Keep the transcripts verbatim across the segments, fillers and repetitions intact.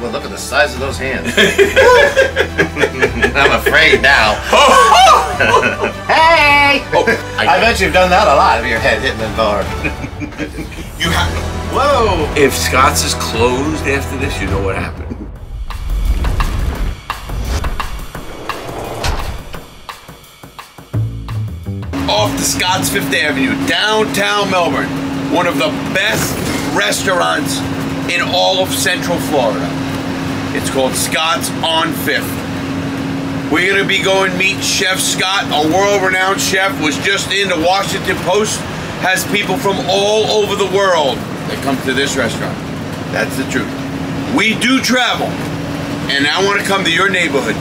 Well, look at the size of those hands. I'm afraid now. Hey! Oh, I, I bet you've done that a lot of your head hitting the bar. You have. Whoa! If Scott's is closed after this, you know what happened. Off to Scott's Fifth Avenue, downtown Melbourne. One of the best restaurants in all of Central Florida. It's called Scott's on Fifth. We're gonna be going meet Chef Scott, a world-renowned chef, was just in the Washington Post, has people from all over the world that come to this restaurant. That's the truth. We do travel, and I wanna come to your neighborhood.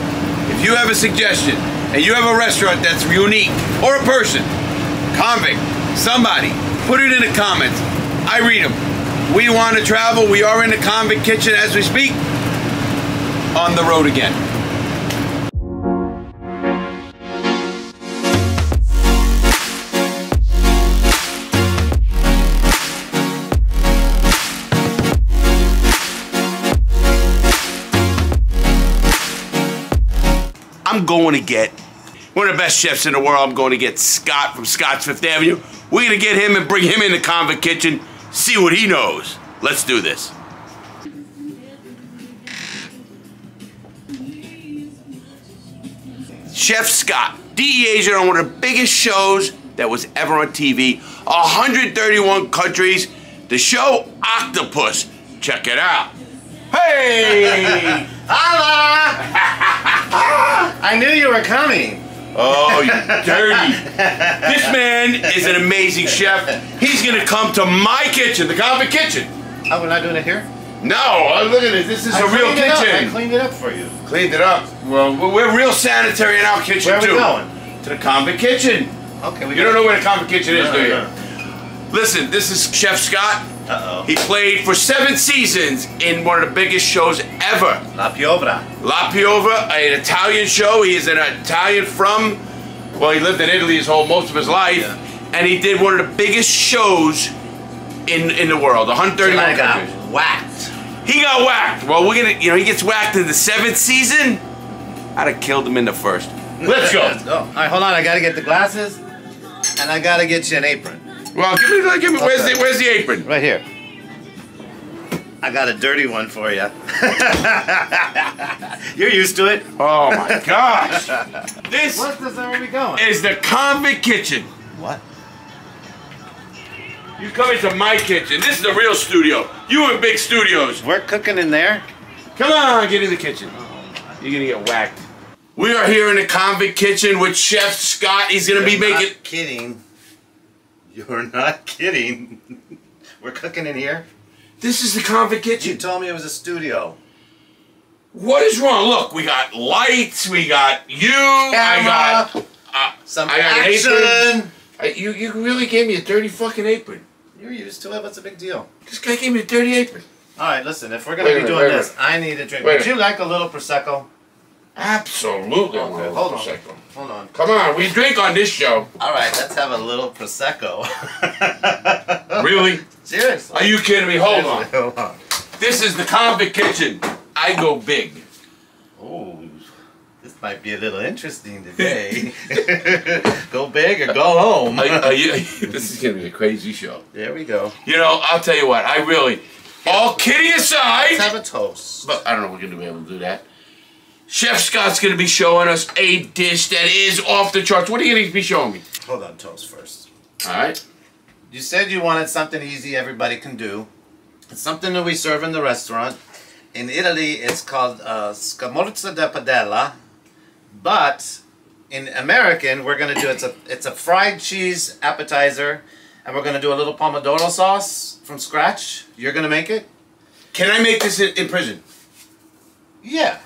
If you have a suggestion, and you have a restaurant that's unique, or a person, convict, somebody, put it in the comments. I read them. We want to travel. We are in the convict kitchen as we speak. On the road again. I'm going to get one of the best chefs in the world. I'm going to get Scott from Scott's Fifth Avenue. We're going to get him and bring him in the convict kitchen, see what he knows. Let's do this. Chef Scott, D E Asia, on one of the biggest shows that was ever on T V. one hundred thirty-one countries. The show Octopus. Check it out. Hey! Hola! I knew you were coming. Oh, you dirty. This man is an amazing chef. He's going to come to my kitchen, the convict kitchen. Oh, we're not doing it here? No, oh, look at this. This is I a real kitchen. I cleaned it up for you. Cleaned it up. Well, we're real sanitary in our kitchen, where are we too. Going? To the convict kitchen. Okay. We you don't know where the convict kitchen is, no, do you? No. Listen, this is Chef Scott. Uh-oh. He played for seven seasons in one of the biggest shows ever. La Piovra. La Piovra, an Italian show. He is an Italian from, well, he lived in Italy his whole, most of his life. Yeah. And he did one of the biggest shows in in the world, one hundred thirty-one countries. He got whacked. He got whacked. Well, we're going to, you know, he gets whacked in the seventh season. I'd have killed him in the first. Let's go. Let's go. All right, hold on. I got to get the glasses, and I got to get you an apron. Well, give me, give me, okay. where's, the, where's the apron? Right here. I got a dirty one for you. You're used to it. Oh my gosh. This what is, where we going? Is the convict kitchen. What? You come into my kitchen. This is the real studio. You in big studios. We're cooking in there. Come on, get in the kitchen. Oh, you're gonna get whacked. We are here in the convict kitchen with Chef Scott. He's gonna You're be making- not kidding. You're not kidding. We're cooking in here? This is the convict kitchen. You told me it was a studio. What is wrong? Look, we got lights, we got you, Camera, I got... Uh, some I got action! An apron. I, you, you really gave me a dirty fucking apron. You're used to it, what's a big deal? This guy gave me a dirty apron. Alright, listen, if we're gonna wait be doing minute, this, I need a drink. Would minute. you like a little Prosecco? Absolutely. Okay, hold on. Prosecco. Hold on. Come on, we drink on this show. All right, let's have a little Prosecco. Really? Seriously? Are you kidding me? Hold on. Hold on. This is the convict kitchen. I go big. Oh, this might be a little interesting today. Go big or go home. Are, are you, this is going to be a crazy show. There we go. You know, I'll tell you what, I really, all kidding aside. Let's have a toast. Look, I don't know if we're going to be able to do that. Chef Scott's going to be showing us a dish that is off the charts. What are you going to be showing me? Hold on, toast first. All right. You said you wanted something easy everybody can do. It's something that we serve in the restaurant. In Italy, it's called uh, Scamorza da Padella. But in American, we're going to do, it's a, it's a fried cheese appetizer. And we're going to do a little pomodoro sauce from scratch. You're going to make it? Can I make this in, in prison? Yeah.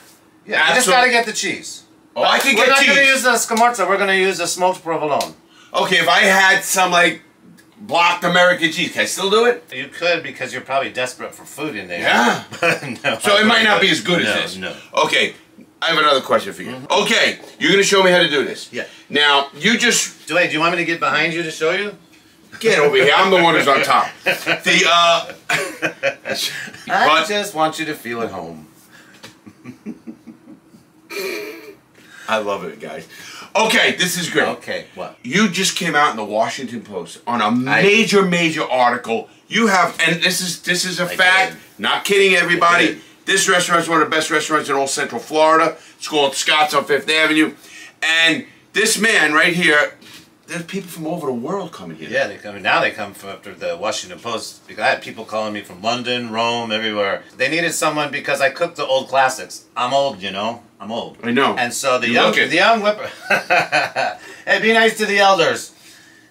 Yeah, I just gotta get the cheese. Oh, I can get cheese. We're not gonna use the scamorza, we're gonna use the smoked provolone. Okay, if I had some like blocked American cheese, can I still do it? You could because you're probably desperate for food in there. Yeah. No, so it might not be as good as this. No. Okay, I have another question for you. Mm-hmm. Okay, you're gonna show me how to do this. Yeah. Now, you just... Do, wait, do you want me to get behind you to show you? Get over here, I'm the one who's on top. The, uh... I but, just want you to feel at home. I love it, guys. Okay, this is great. Okay, what? You just came out in the Washington Post on a major, I, major article. You have, and this is this is a I fact. Did. Not kidding, everybody. This restaurant's one of the best restaurants in all Central Florida. It's called Scott's on Fifth Avenue, and this man right here. There's people from all over the world coming here. Yeah, they come now. They come from after the Washington Post. Because I had people calling me from London, Rome, everywhere. They needed someone because I cooked the old classics. I'm old, you know. I'm old. I know. And so the you young, the young whipper. Hey, be nice to the elders.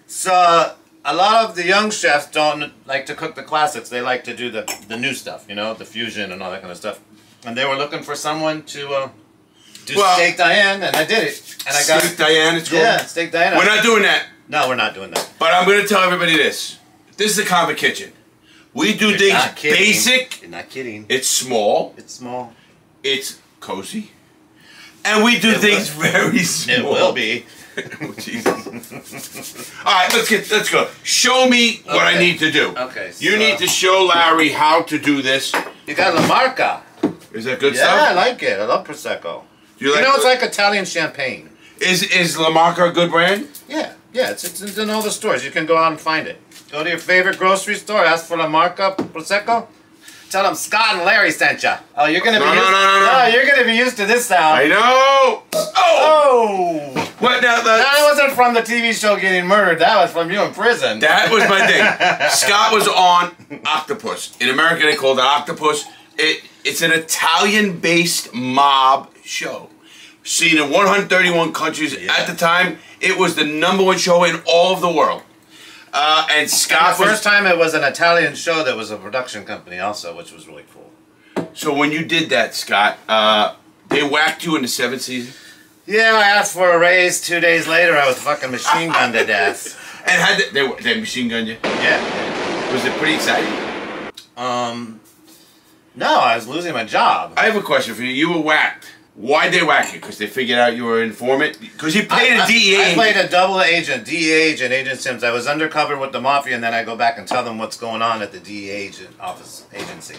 So a lot of the young chefs don't like to cook the classics. They like to do the the new stuff, you know, the fusion and all that kind of stuff. And they were looking for someone to. Uh, Do well, Steak Diane, and I did it. And I got Steak Diane, it's cool. Yeah, Steak Diane. We're not doing that. No, we're not doing that. But I'm going to tell everybody this. This is the Common Kitchen. We do You're things not basic. You're not kidding. It's small. It's small. It's cozy. And we do it things will. very small. It will be. Oh, Jesus. All right, let's get, let's go. Show me okay. what I need to do. Okay. So you need to show Larry how to do this. You got La Marca. Is that good yeah, stuff? Yeah, I like it. I love Prosecco. You, like you know, it's like Italian champagne. Is is La Marca a good brand? Yeah, yeah, it's, it's in all the stores. You can go out and find it. Go to your favorite grocery store, ask for La Marca Prosecco. Tell them Scott and Larry sent you. Oh, you're gonna no, be no, used, no, no, no, no. You're gonna be used to this sound. I know. Oh. oh. What now? That wasn't from the T V show getting murdered. That was from you in prison. That was my thing. Scott was on Octopus. In America, they called it Octopus. It it's an Italian-based mob show, seen in one hundred thirty-one countries yeah. at the time. It was the number one show in all of the world. Uh, and Scott, and the first was, time it was an Italian show that was a production company also, which was really cool. So when you did that, Scott, uh, they whacked you in the seventh season. Yeah, I asked for a raise. Two days later, I was fucking machine gunned to death. And had they, they they machine gunned you? Yeah. Was it pretty exciting? Um, no, I was losing my job. I have a question for you. You were whacked. Why'd they whack you? Because they figured out you were an informant? Because you played I, a D E A agent. I played a double agent, D E A agent, Agent Sims. I was undercover with the mafia, and then I go back and tell them what's going on at the D E A agent office agency.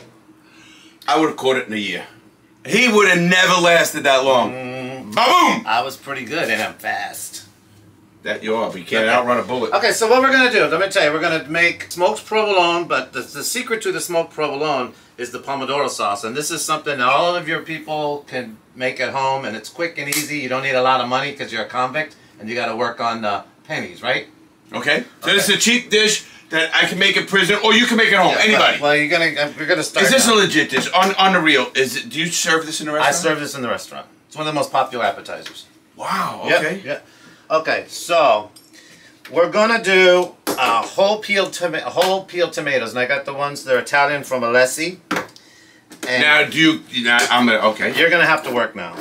I would have caught it in a year. He would have never lasted that long. Mm, Ba-boom! I was pretty good, and I'm fast. That you are, but you can't okay. outrun a bullet. Okay, so what we're going to do, let me tell you, we're going to make smoked provolone, but the, the secret to the smoked provolone is the pomodoro sauce, and this is something that all of your people can make at home, and it's quick and easy. You don't need a lot of money because you're a convict, and you got to work on uh, pennies, right? Okay, so okay. this is a cheap dish that I can make in prison, or you can make at home, yeah, anybody. Well, well, you're going to we're gonna start Is this now. a legit dish? On, on the real, is it, do you serve this in a restaurant? I serve this in the restaurant. It's one of the most popular appetizers. Wow, okay. Yep, yep. Okay, so we're gonna do uh, whole peeled whole peeled tomatoes, and I got the ones that are Italian from Alessi. And now, do you? Now I'm gonna okay. You're gonna have to work now.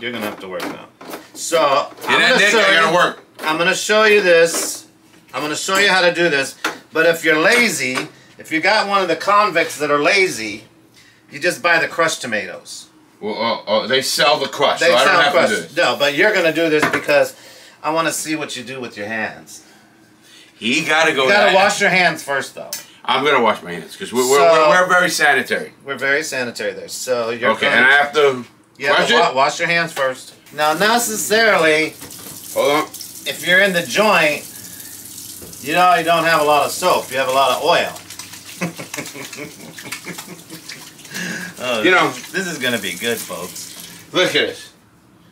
You're gonna have to work now. So I'm gonna, Nick, show I gotta you, work. I'm gonna show you this. I'm gonna show you how to do this. But if you're lazy, if you got one of the convicts that are lazy, you just buy the crushed tomatoes. Well, oh, oh, they sell the crushed. They so sell I don't have crushed. To do this. No, but you're gonna do this because. I want to see what you do with your hands. You gotta go. You gotta wash your hands first, though. I'm gonna wash my hands because we're, so, we're we're very sanitary. We're very sanitary there. So you're okay. Gonna, and I have to. You wash, have to wa wash your hands first. Now, necessarily, hold on. If you're in the joint, you know you don't have a lot of soap. You have a lot of oil. oh, you know this is gonna be good, folks. Look at this.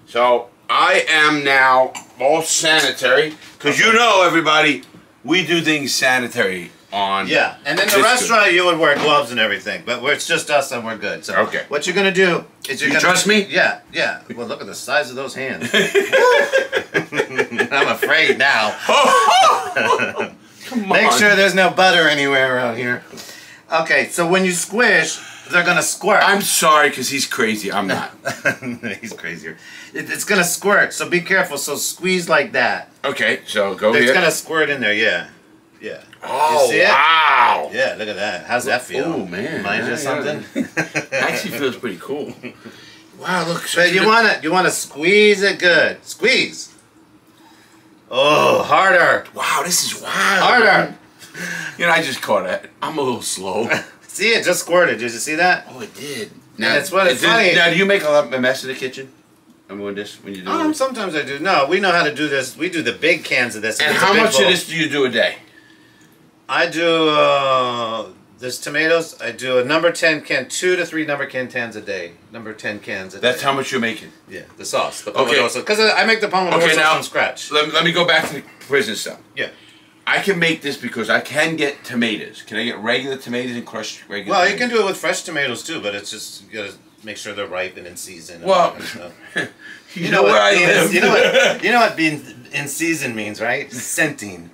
So. I am now all sanitary, because you know, everybody, we do things sanitary on... Yeah, and in the restaurant, food. you would wear gloves and everything, but it's just us and we're good. So okay. what you're going to do is you're you going to... You trust me? Yeah, yeah. Well, look at the size of those hands. I'm afraid now. Come on. Make sure there's no butter anywhere around here. Okay, so when you squish... They're gonna squirt. I'm sorry, because he's crazy. I'm not. He's crazier. It, it's gonna squirt, so be careful. So squeeze like that. Okay, so go it's here. It's gonna squirt in there, yeah. Yeah. Oh, you see it? Wow. Yeah, look at that. How's look, that feel? Oh, man. Mind you something? Actually feels pretty cool. Wow, look. So but you wanna, you wanna squeeze it good. Squeeze. Oh, harder. Wow, this is wild. Harder. Man. You know, I just caught it. I'm a little slow. See, it just squirted. Did you see that? Oh, it did. Now, that's what it's funny. Now, do you make a lot of mess in the kitchen? I mean, when this, when you do um, it? Sometimes I do. No, we know how to do this. We do the big cans of this. And how much bowl. of this do you do a day? I do, uh, there's tomatoes. I do a number ten can, two to three number ten cans a day. Number ten cans a That's day. That's how much you're making? Yeah, the sauce, the pomodoro sauce. Okay. Because I make the pomodoro okay, sauce from scratch. Let, let me go back to the prison stuff. Yeah. I can make this because I can get tomatoes. Can I get regular tomatoes and crushed regular Well, tomatoes? You can do it with fresh tomatoes too, but it's just, you gotta make sure they're ripe and in season. Well, and you, you know, know where what, I live. You know what, you know what being in season means, right? Scenting.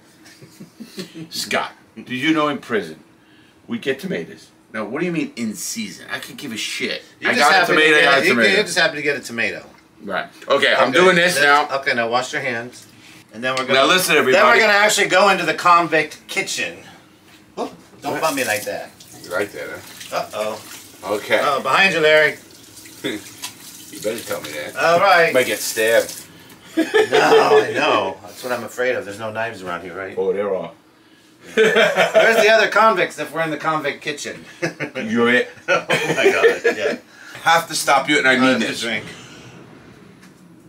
Scott, did you know in prison we get tomatoes? Now, what do you mean in season? I could give a shit. You I got a tomato, get, I got a tomato. You just happen to get a tomato. Right. Okay, okay. I'm doing this now. Okay, now wash your hands. And then we're gonna, now listen, everybody. Then we're going to actually go into the convict kitchen. Whoop, don't what? bump me like that. You like that, huh? Uh-oh. Okay. Oh, behind you, Larry. You better tell me that. All right. You might get stabbed. No, I know. That's what I'm afraid of. There's no knives around here, right? Oh, there are. Where's the other convicts if we're in the convict kitchen? You're it. Oh, my God. Yeah. I have to stop you, and I need I'll have this. To drink.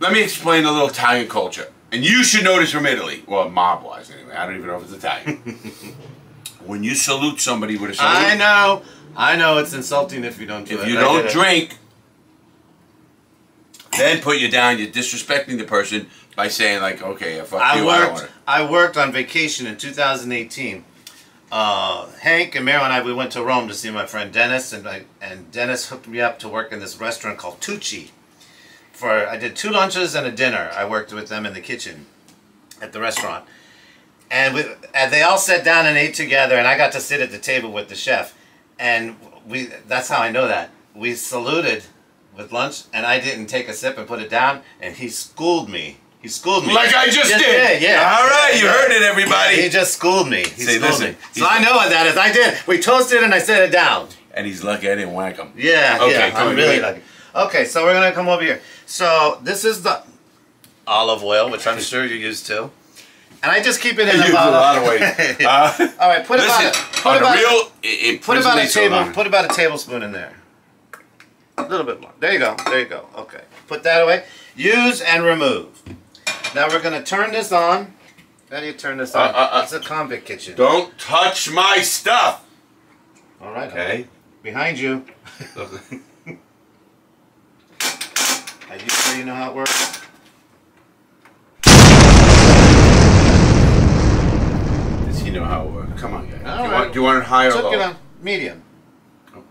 Let me explain a little Italian culture. And you should know this from Italy. Well, mob-wise, anyway. I don't even know if it's Italian. When you salute somebody with a salute... I know. I know it's insulting if you don't do it. If you don't drink, then put you down. You're disrespecting the person by saying, like, okay, fuck you, I don't want it. I worked on vacation in two thousand eighteen. Uh, Hank and Meryl and I, we went to Rome to see my friend Dennis. And, I, and Dennis hooked me up to work in this restaurant called Tucci. For, I did two lunches and a dinner. I worked with them in the kitchen at the restaurant. And, we, and they all sat down and ate together, and I got to sit at the table with the chef. And we that's how I know that. We saluted with lunch, and I didn't take a sip and put it down, and he schooled me. He schooled me. Like I just yes, did. Yeah, yeah. All right, you yeah. heard it, everybody. He just schooled me. He See, schooled listen, me. So I know what that is. I did. We toasted, and I set it down. And he's lucky I didn't whack him. Yeah, okay, yeah. I'm really lucky. Okay, so we're going to come over here. So this is the olive oil, which I'm sure you're used to. And I just keep it in you about... You use a lot of weight. Uh, All right, put listen, about, a, put, about, real, it put, about a table, so put about a tablespoon in there. A little bit more. There you go. There you go. Okay. Put that away. Use and remove. Now we're going to turn this on. How do you turn this on? Uh, uh, uh, it's a convict kitchen. Don't touch my stuff. All right. Okay. Honey. Behind you. Are you sure you know how it works? Does he know how it works? Come on, guys. Do you, right. want, do you want it high or Took low? It on medium. Oh.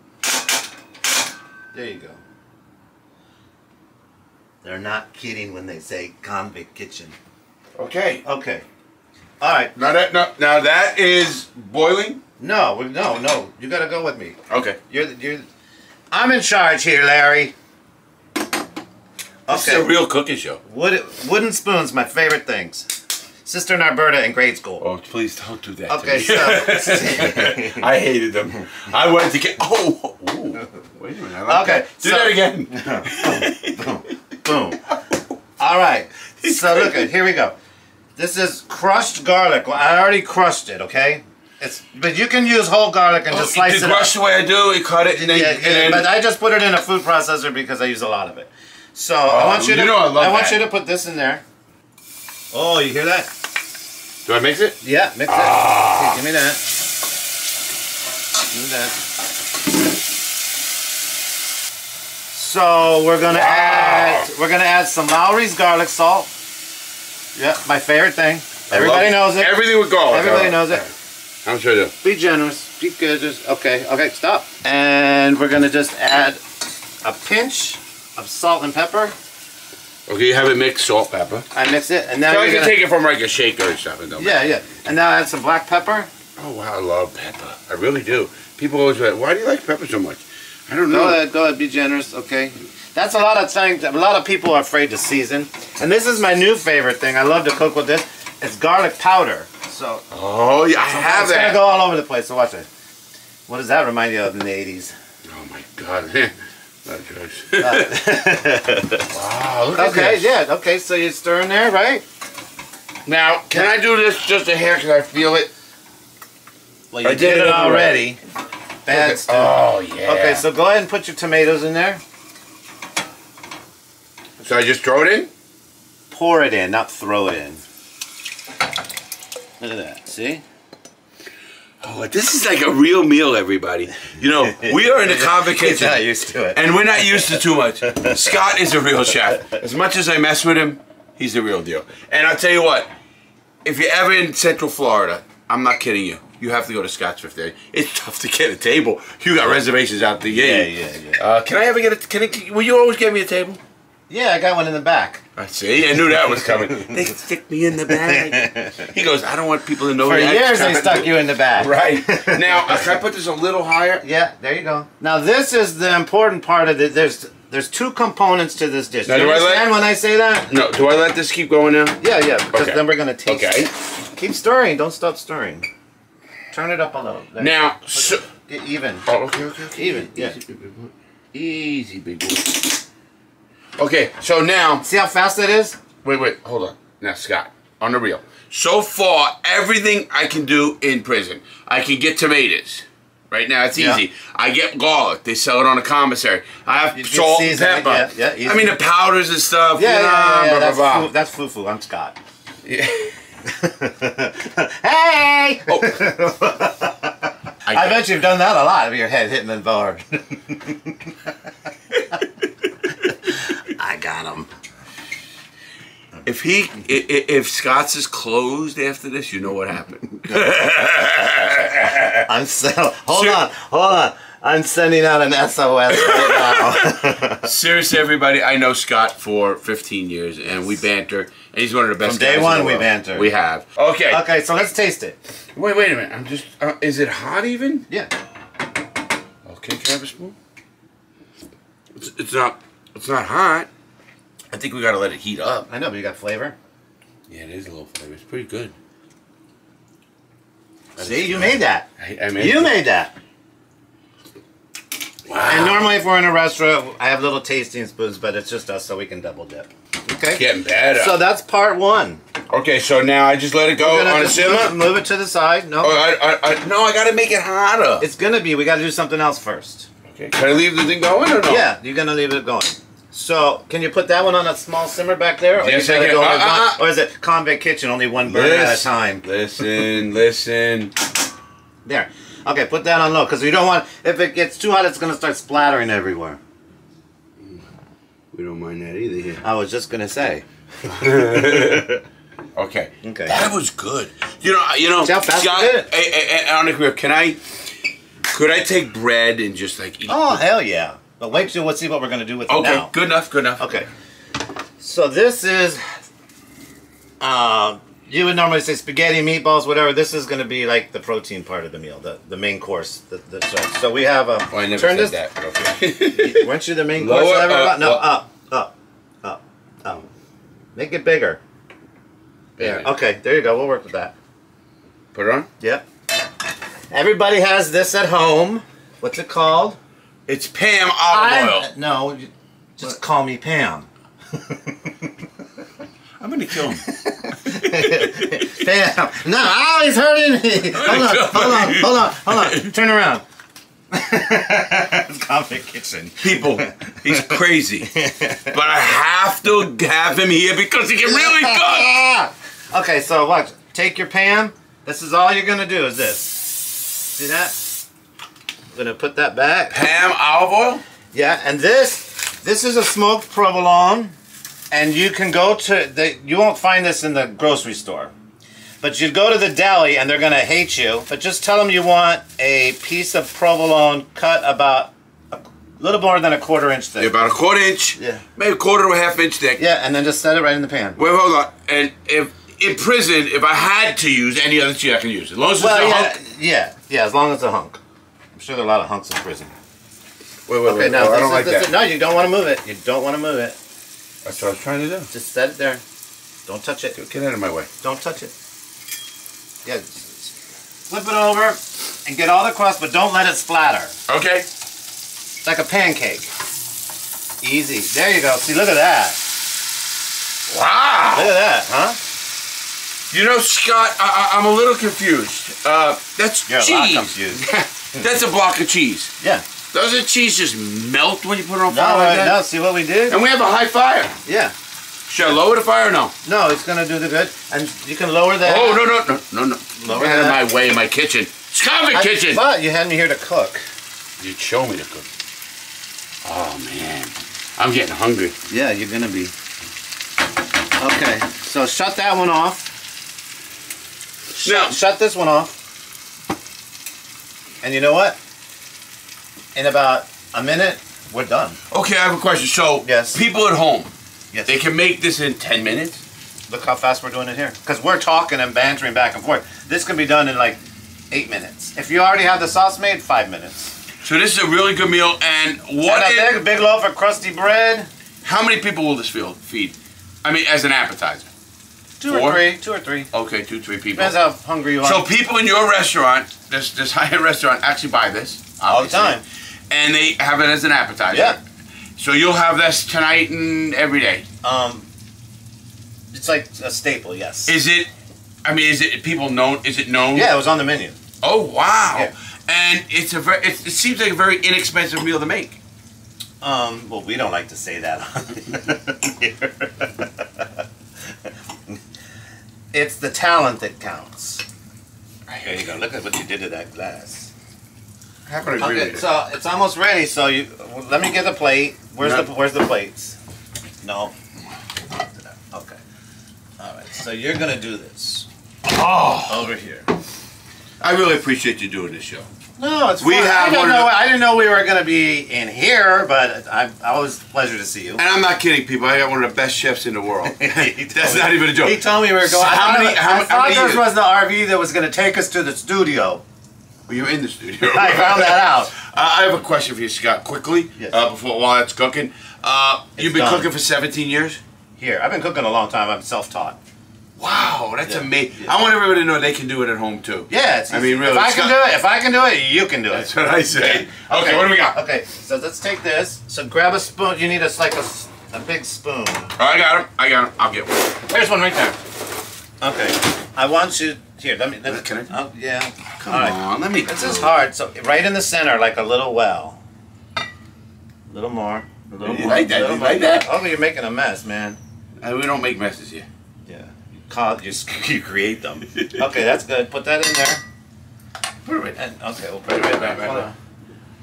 There you go. They're not kidding when they say convict kitchen. Okay. Okay. All right. Now that now, now that is boiling. No, no, no. You got to go with me. Okay. You're you're. I'm in charge here, Larry. Okay. This is a real cooking show. Wood, wooden spoons, my favorite things. Sister and Alberta in grade school. Oh, please don't do that. Okay, to me. So I hated them. I wanted to get. Oh, ooh. Wait a minute. I like okay, that. do so, that again. Boom, boom, boom. All right. So look at here we go. This is crushed garlic. Well, I already crushed it. Okay. It's, but you can use whole garlic and oh, just slice it. The crushed way I do, you cut it and then. Yeah, and yeah, then but I just put it in a food processor because I use a lot of it. So oh, I want you to you know I, love I want that. you to put this in there. Oh, you hear that? Do I mix it? Yeah, mix ah. it. Give me that. Give me that. So we're gonna wow. add we're gonna add some Lawry's garlic salt. Yeah, my favorite thing. Everybody knows it. Everything with garlic. Everybody knows it. I'm sure do. Be generous. Be good. Just okay. Okay, stop. And we're gonna just add a pinch of salt and pepper. Okay, you have it mixed salt, pepper. I mix it, and now so I can gonna... take it from like a shaker or something. Don't yeah, yeah. And now I add some black pepper. Oh wow, I love pepper. I really do. People always like, why do you like pepper so much? I don't know. Go ahead, go ahead, be generous. Okay, that's a lot of things. A lot of people are afraid to season, and this is my new favorite thing. I love to cook with this. It's garlic powder. So oh yeah, I have it's that. It's gonna go all over the place. So watch it. What does that remind you of in the eighties? Oh my God. Not choice. Wow, look at okay, this. yeah, okay, so you stir in there, right? Now, can I do this just a hair because I feel it? Well, you I did, did it already. already. bad okay. stew. Oh, yeah. Okay, so go ahead and put your tomatoes in there. So I just throw it in? Pour it in, not throw it in. Look at that, see? Oh, this is like a real meal, everybody. You know, we are in a convocation. We're not used to it. And we're not used to too much. Scott is a real chef. As much as I mess with him, he's the real deal. And I'll tell you what, if you're ever in Central Florida, I'm not kidding you. You have to go to Scott's Fifth Avenue. It's tough to get a table. You got reservations out the gate. Yeah, yeah, yeah. Uh, can I ever get a? Can I, can, will you always get me a table? Yeah, I got one in the back. I see. I knew that was coming. They stick me in the bag. He goes, I don't want people to know. For years they stuck you in the bag. Right. Now, can I put this a little higher? Yeah. There you go. Now this is the important part of it. There's there's two components to this dish. Now, do, do you understand I let, when I say that? No. Do I let this keep going now? Yeah, yeah. Because okay. then we're gonna taste. Okay. It. Keep stirring. Don't stop stirring. Turn it up a little. There. Now, so, get even. Oh, okay, okay, okay. Even. Yeah. Easy, big boy. Easy, big boy. Okay, so now. See how fast that is? Wait, wait, hold on. Now, Scott, on the reel. So far, everything I can do in prison. I can get tomatoes. Right now, it's easy. Yeah. I get garlic. They sell it on a commissary. I have you salt and pepper. It, yeah, yeah, I mean, the powders and stuff. Yeah, you know, yeah, yeah, yeah. Blah, that's, blah, blah. Foo, that's foo-foo. I'm Scott. Yeah. Hey! Oh. I, I bet you've done that a lot of your head hitting the bar. I got him. If he, if Scott's is closed after this, you know what happened. I'm so. Hold Ser on, hold on. I'm sending out an S O S right now. Seriously, everybody, I know Scott for fifteen years, and we banter. And he's one of the best guys in the world. From day one, we banter. We have. Okay. Okay, so let's taste it. Wait, wait a minute. I'm just. Uh, is it hot even? Yeah. Okay, can I have a spoon? It's, it's not. It's not hot. I think we gotta let it heat up. I know, but you got flavor. Yeah, it is a little flavor. It's pretty good. See, you made that. I, I made. You it. made that. Wow. And normally, if we're in a restaurant, I have little tasting spoons, but it's just us, so we can double dip. Okay. Getting better. So that's part one. Okay, so now I just let it go on a simmer. Move it to the side. No. Oh, I, I, I, no, I got to make it hotter. It's gonna be. We got to do something else first. Okay. Can I leave the thing going or no? Yeah, you're gonna leave it going. So can you put that one on a small simmer back there, or, yes, you gotta go uh, uh, one, or is it convict kitchen? Only one burner at a time. Listen, listen. There. Okay, put that on low because we don't want. If it gets too hot, it's gonna start splattering everywhere. We don't mind that either here. I was just gonna say. okay. Okay. That was good. You know. You know. See how fast Scott, you did it? I, I, I don't know. Can I? Could I take bread and just like eat? Oh, hell yeah! But wait till let's see what we're gonna do with okay, it now. Okay. Good enough. Good enough. Okay. So this is. Uh, you would normally say spaghetti, meatballs, whatever. This is gonna be like the protein part of the meal, the the main course. The, the so we have a. Oh, I never said this, that. But okay. Weren't you the main course? Lower, uh, no. Well, up. Up, up, up. Make it bigger. Yeah. Okay, there you go. We'll work with that. Put it on? Yep. Everybody has this at home. What's it called? It's Pam olive oil. No, just what? Call me Pam. I'm going to kill him. Pam. No, oh, he's hurting me. Hold on, hold on, hold on, hold on. Turn around. It's Convict Kitchen. People, he's crazy. But I have to have him here because he can really cook. Okay, so watch. Take your pan. This is all you're going to do is this. See that? I'm going to put that back. Pam olive oil? Yeah, and this, this is a smoked provolone. And you can go to, the, you won't find this in the grocery store. But you go to the deli and they're going to hate you. But just tell them you want a piece of provolone cut about a little more than a quarter inch thick. Yeah, about a quarter inch. Yeah. Maybe a quarter to a half inch thick. Yeah, and then just set it right in the pan. Wait, hold on. And if in prison, if I had to use any other cheese, I can use it. As long as well, it's a yeah, hunk. Yeah, yeah, as long as it's a hunk. I'm sure there are a lot of hunks in prison. Wait, wait, okay, wait. Now, oh, I don't is, like that. Is, no, you don't want to move it. You don't want to move it. That's what I was trying to do. Just set it there. Don't touch it. Get out of my way. Don't touch it. Yeah, flip it over and get all the crust, but don't let it splatter. Okay. It's like a pancake. Easy. There you go. See, look at that. Wow. Look at that, huh? You know, Scott, I, I, I'm a little confused. Uh, that's You're cheese. You're a lot confused. That's a block of cheese. Yeah. Doesn't cheese just melt when you put it on fire? No, like right now, see what we did? And we have a high fire. Yeah. Should I lower the fire or no? No, it's going to do the good. And you can lower that. Oh, no, no, no, no, no. Lower that. Out of my way in my kitchen. It's convent kitchen. But you had me here to cook. You'd show me to cook. Oh, man. I'm getting hungry. Yeah, you're going to be. Okay, so shut that one off. Shut, now, shut this one off. And you know what? In about a minute, we're done. Okay, I have a question. So, yes. People at home, yes. They can make this in ten minutes? Look how fast we're doing it here. Because we're talking and bantering back and forth. This can be done in like eight minutes. If you already have the sauce made, five minutes. So this is a really good meal. And what and a is, big, big loaf of crusty bread. How many people will this feed? I mean, as an appetizer. Two Four? or three. Two or three. Okay, two, three people. Depends how hungry you are. So people in your restaurant, this this high-end restaurant, actually buy this. All the time. And they have it as an appetizer. Yeah. So you'll have this tonight and every day. Um, it's like a staple, yes. Is it, I mean, is it people known, is it known? Yeah, it was on the menu. Oh, wow. Yeah. And it's a very, it, it seems like a very inexpensive meal to make. Um, well, we don't like to say that on here. It's the talent that counts. There you go. Look at what you did to that glass. How could I agree with you? So it's almost ready. So you let me get the plate. Where's no. the Where's the plates? No. Okay. All right. So you're gonna do this. Oh, over here. I really appreciate you doing this show. No, it's fun. We have I didn't know. I didn't know we were gonna be in here, but I always pleasure to see you. And I'm not kidding, people. I got one of the best chefs in the world. That's not even a joke. He told me we were going. So how I many? Thought, how, I thought how many this was the R V that was gonna take us to the studio. Well, you're in the studio. I found that out. Uh, I have a question for you, Scott, quickly, yes. uh, before while that's cooking. Uh, you've been done. cooking for seventeen years? Here. I've been cooking a long time. I'm self-taught. Wow, that's yeah. amazing. Yeah. I want everybody to know they can do it at home, too. Yeah, it's easy. I mean, really. If I Scott, can do it, if I can do it, you can do that's it. That's what I say. Yeah. Okay, okay, what do we got? Okay, so let's take this. So grab a spoon. You need a, like a, a big spoon. Oh, I got him. I got him. I'll get one. There's one right there. Okay. I want you... Here, let me. Let me Can I? Oh, yeah. Come All right. on, let me. This is hard. So, right in the center, like a little well. A little more. A little you more. Like that? Little you like that? Oh, you're making a mess, man. I, we don't make messes here. Yeah. You, call, you, you create them. Okay, that's good. Put that in there. Put it right there. Okay, we'll put it right back. Right, right,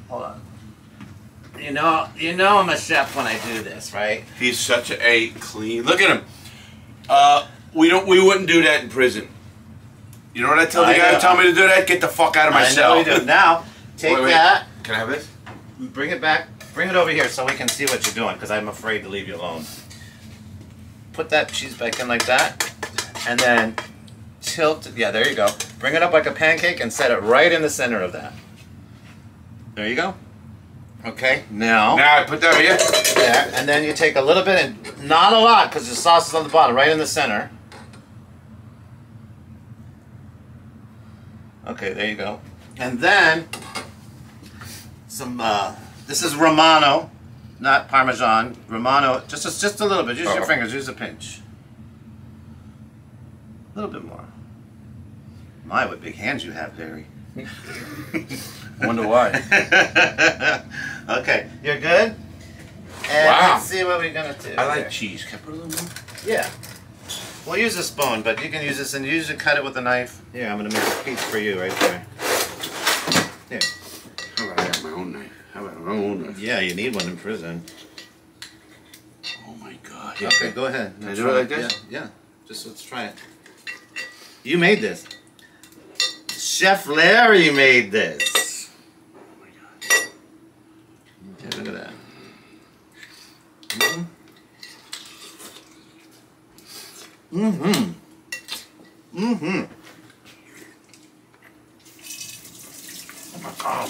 Hold right. on. Hold on. You know, you know I'm a chef when I do this, right? He's such a clean. Look at him. Uh, we don't. We wouldn't do that in prison. You know what I tell the I guy who told me to do that? Get the fuck out of my cell. I know you do. Now, take wait, wait. that. Can I have this? Bring it back. Bring it over here so we can see what you're doing because I'm afraid to leave you alone. Put that cheese back in like that. And then tilt it. Yeah, there you go. Bring it up like a pancake and set it right in the center of that. There you go. Okay. Now. Now I put that over here. There. And then you take a little bit, and not a lot because the sauce is on the bottom, right in the center. Okay, there you go. And then, some, uh, this is Romano, not Parmesan. Romano, just a, just a little bit. Use oh. your fingers, use a pinch. A little bit more. My, what big hands you have, Larry. Wonder why. Okay, you're good? And wow. let's see what we're going to do. I like there. cheese. Can I put a little more? Yeah. We'll use a spoon, but you can use this, and you usually cut it with a knife. Here, I'm going to make a piece for you right there. Here. How about I have my own knife? How about my own knife? Yeah, you need one in prison. Oh, my God. Yeah. Okay, go ahead. Can I do it like this? Yeah, yeah. Just let's try it. You made this. Chef Larry made this. Oh, my God. Yeah, look at that. Mm-hmm. Mm-hmm. Mm-hmm. Oh my God.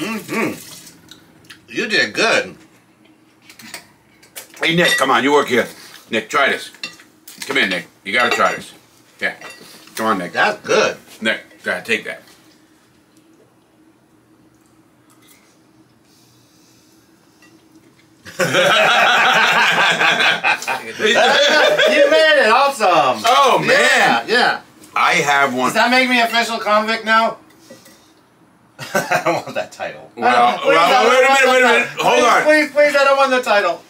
Mm-hmm. You did good. Hey, Nick, come on. You work here. Nick, try this. Come in, Nick. You gotta try this. Yeah. Come on, Nick. That's good. Nick, gotta take that. You made it, awesome! Oh man! Yeah, yeah. I have one. Does that make me official convict now? I don't want that title. Well, please, well wait a minute, wait a minute. Hold please, on. Please, please, I don't want the title.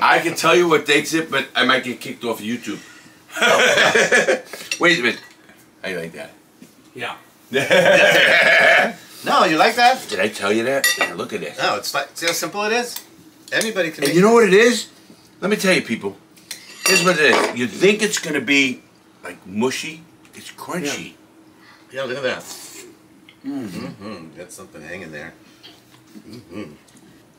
I can tell you what dates it, but I might get kicked off of YouTube. Wait a minute. I like that. Yeah. No, you like that? Did I tell you that? Yeah, look at this. No, it's like, see how simple it is? Anybody can. And make you know what it is? Let me tell you, people. Here's what it is. You think it's going to be like mushy, it's crunchy. Yeah, yeah, look at that. Mm-hmm. Mm-hmm. Got something hanging there. Mm-hmm.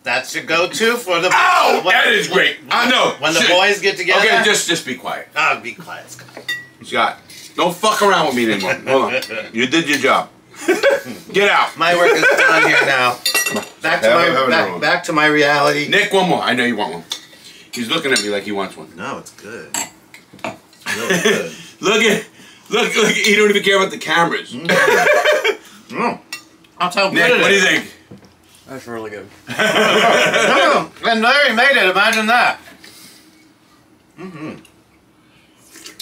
That's your go-to for the. Oh, that is great. I know. When the boys get together. Okay, just just be quiet. Ah, be quiet, Scott. Scott, don't fuck around with me anymore. Hold on. You did your job. Get out. My work is done here now. Back to my back, back to my reality. Nick, one more. I know you want one. He's looking at me like he wants one. No, it's good. Really good. Look at, look, look. He don't even care about the cameras. Mm. I'll tell Nick, what do you think? That's really good. No, and Larry made it. Imagine that. Mm-hmm.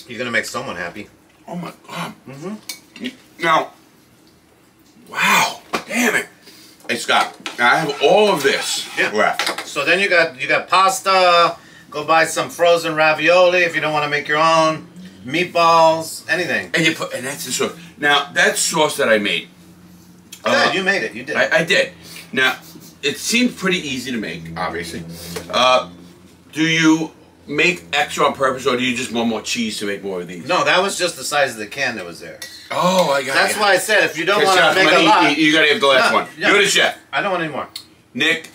You're gonna make someone happy. Oh my God. Mm-hmm. Now, wow. Damn it. Hey Scott, I have all of this. Yeah. Left. So then you got you got pasta. Go buy some frozen ravioli if you don't want to make your own. Meatballs, anything. And you put, and that's the sauce. Now that sauce that I made. Yeah, uh, you made it. You did. I, I did. Now, it seems pretty easy to make, obviously. Uh, do you make extra on purpose, or do you just want more cheese to make more of these? No, that was just the size of the can that was there. Oh, I got That's it. Why I said if you don't want to make money, a lot, you, you gotta have the last no, one. No, you're the chef. I don't want any more. Nick,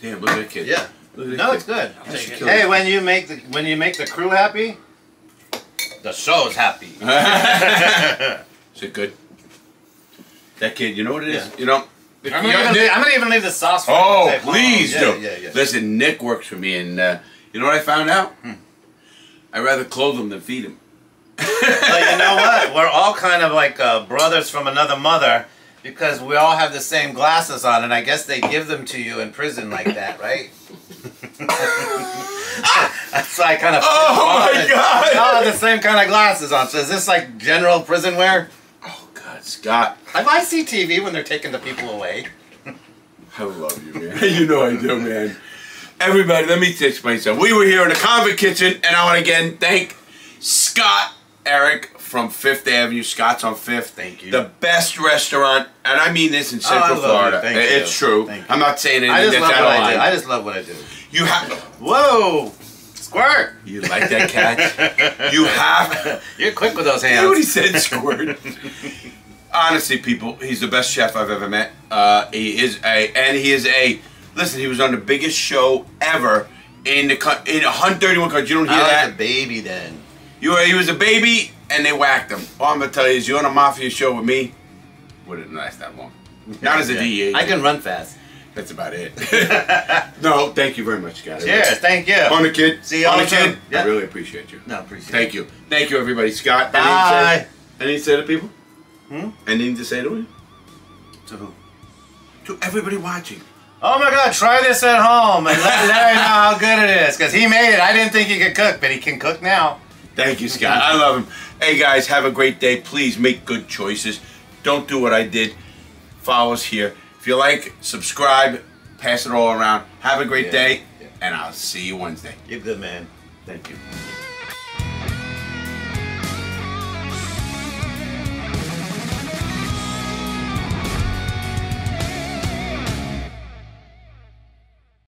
damn, look at that kid. Yeah, look at that no, kid. It's good. I'll take it. Hey, when you make the when you make the crew happy, the show's happy. Is it good? That kid, you know what it is. Yeah. You know. I'm gonna, leave, I'm gonna even leave the sauce for oh, you. Oh, please do. Yeah, yeah, yeah. Listen, Nick works for me, and uh, you know what I found out? Hmm. I'd rather clothe him than feed him. Well, you know what? We're all kind of like uh, brothers from another mother because we all have the same glasses on, and I guess they give them to you in prison like that, right? That's why I kind of. Oh, my God! We all have the same kind of glasses on. So is this like general prison wear? Scott. Have I seen T V when they're taking the people away? I love you, man. You know I do, man. Everybody, let me teach myself. We were here in the convent kitchen, and I want to again thank Scott Eric from Fifth Avenue. Scott's on Fifth. Thank you. The best restaurant, and I mean this in Central oh, Florida. Thank it's you. True. Thank I'm not saying anything I just that's love out of line. I, I just love what I do. You have to. Whoa! Squirt! You like that catch? You have. You're quick with those hands. You know what he said, squirt. Honestly, people, he's the best chef I've ever met. Uh, he is a, and he is a, listen, he was on the biggest show ever in the in one hundred thirty-one countries. You don't hear I that? I was a baby then. You were, he was a baby, and they whacked him. All I'm going to tell you is you're on a mafia show with me, wouldn't last that long. Not as a D E A. I can run fast. That's about it. No, thank you very much, guys. Cheers, really. Thank you. On the kid. See you on the kid. Yep. I really appreciate you. No, appreciate it. Thank you. Thank you, everybody. Scott, bye. Anything to say to people? Hmm? Anything to say to you? To who? To everybody watching. Oh my God, try this at home and let Larry know how good it is. Because he made it. I didn't think he could cook, but he can cook now. Thank you, Scott. I love him. Hey guys, have a great day. Please make good choices. Don't do what I did. Follow us here. If you like, subscribe, pass it all around. Have a great yeah. day, yeah. and I'll see you Wednesday. You're good, man. Thank you.